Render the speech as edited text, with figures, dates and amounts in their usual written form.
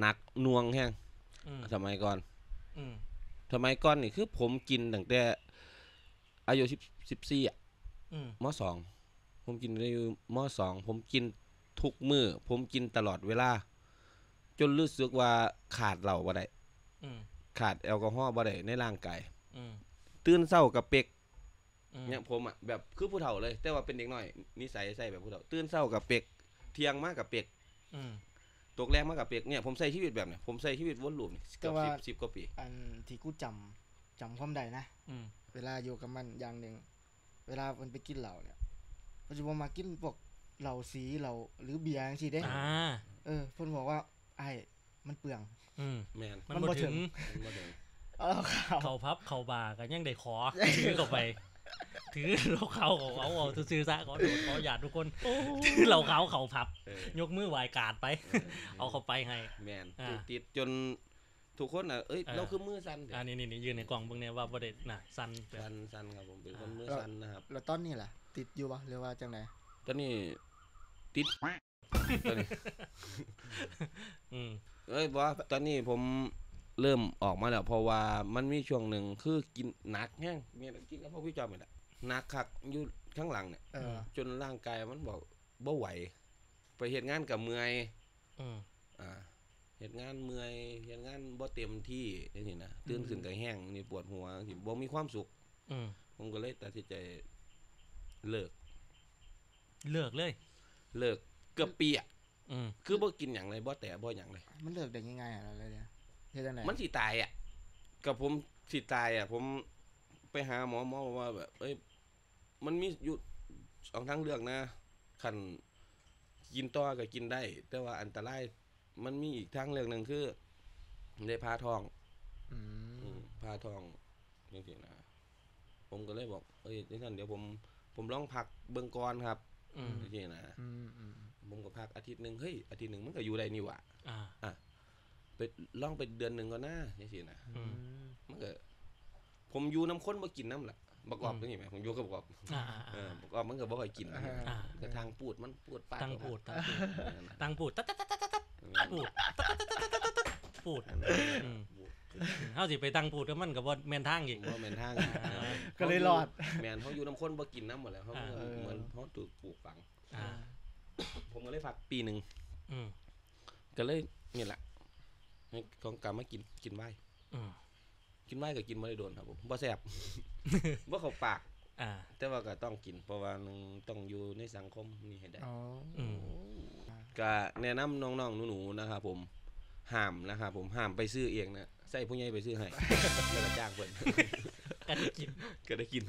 หนักน่วงแห้งสมัยก่อนนี่คือผมกินตั้งแต่อายุ14อ่ะม.2ผมกินได้อยู่ม.2ผมกินทุกมื้อผมกินตลอดเวลาจนรู้สึกว่าขาดเหล้าบ่ได้ขาดแอลกอฮอล์บ่ได้ในร่างกายตื่นเช้ากับเป็กเนี่ยผมอ่ะแบบคือผู้เฒ่าเลยแต่ว่าเป็นเด็กน้อยนิสัยใส่แบบผู้เฒ่าตื่นเช้ากับเป็กเที่ยงมากับเป็กตกแรงมากับเป็กเนี่ยผมใส่ชีวิตแบบเนี่ยผมใส่ชีวิตวนลูปเกือบ10กว่าปีอันที่กูจำความใดนะเวลาอยู่กับมันอย่างหนึ่งเวลามันไปกินเหล้าเนี่ยมันจะมากินพวกเหล้าสีเหล้าหรือเบียร์อย่างสิได้เพิ่นบอกว่าไอ้มันเปลืองแม่นมันบ่ถึงเข้าพับเข้าบาร์กันยังได้ขอถือเข้าไปถือเหล้าขาวของเขาเอาซื้อซะขอโดดขอหยาดทุกคนถือเหล้าขาวเข้าพับยกมือไหว้กราดไปเอาเข้าไปให้แม่นติดจนทุกคนน่ะเอ้ยเราคือมือสั่นอันนี้นี่ยืนในกล่องเบิ่งเนี่ยว่าบ่ได้น่ะสั่นสั่นครับผมเป็นคนมือสั่นนะครับแล้วตอนนี้ล่ะติดอยู่ปะหรือว่าจังไหนตอนนี้ติดตอนนี้เอ้ยบ่ตอนนี้ผมเริ่มออกมาแล้วเพราะว่ามันมีช่วงหนึ่งคือกินหนักแห้งมีกินกับพวกพี่จอมนี่แหละหนักคักอยู่ข้างหลังเนี่ยจนร่างกายมันบอกบ่ไหวไปเหตุงานกับเมื่อยเหตุงานเมื่อยเหตุงานบ่เต็มที่นี่นะตื่นขึ้นกับแห้งนี่ปวดหัวบ่มีความสุขผมก็เลยตัดสินใจเลิกเลยเลิกเกือบปีอ่ะคือบ่กินอย่างไรบ่แต่บ่อย่างไรมันเลิกได้ง่ายๆอะไรเนี่ยเฮ็ดจังได๋มันสิตายอ่ะกับผมสิตายอ่ะผมไปหาหมอบอกว่าแบบเอ้ยมันมีอยู่2ทางเลือกนะคันกินต่อก็กินได้แต่ว่าอันตรายมันมีอีกทางเลือกนึงคือได้ผ่าท้องผ่าท้องจังซี่นะผมก็เลยบอกเอ้ยงั้นเดี๋ยวผมลองพักเบื้องก่อนครับนี่นะผมก็พักอาทิตย์นึงเฮ้ยอาทิตย์นึงมันก็อยู่ได้นี่หว่าไปลองไปเดือนนึงก่อนนะนี่สินะมันก็ผมอยู่น้ำข้นบ่กินน้ำล่ะประกอบนี่ไหมผมอยู่ก็ประกอบประกอบมันก็บ่ค่อยกินแต่ทางปูดมันปูดปากทางปูดปูดเฮาสิไปตั้งปูดกับมันก็บ่แม่นทางอีกบ่แม่นทางก็เลยรอดแม่นเฮาอยู่นำคนบ่กินน้ำหมดแล้วเฮาเหมือนเฮาถูกปลูกฝังผมก็เลยพักปีนึงก็เลยนี่ล่ะของกรรมมากินไว้กินไว้ก็กินบ่ได้โดนครับผมบ่แซ่บบ่เข้าปากแต่ว่าก็ต้องกินเพราะว่าต้องอยู่ในสังคมนี่ให้ได้ก็แนะนำน้องๆหนูๆนะครับผมห้ามนะครับผมห้ามไปซื้อเองนะใส่ผู้ใหญ่ไปซื้อให้แล้วก็จ้างเพิ่นก็ได้กิน